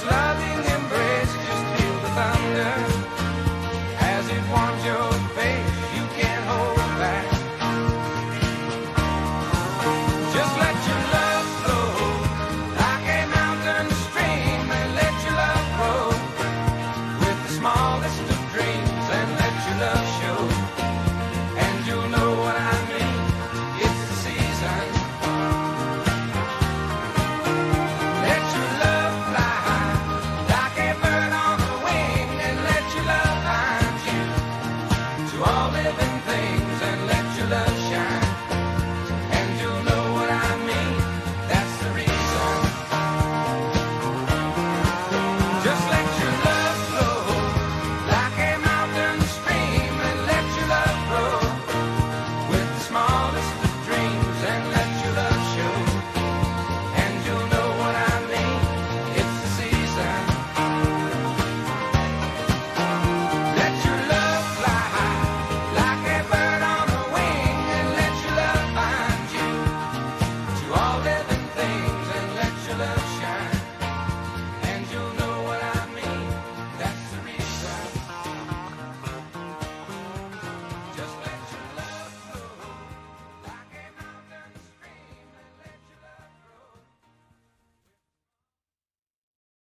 This loving embrace, just feel the thunder.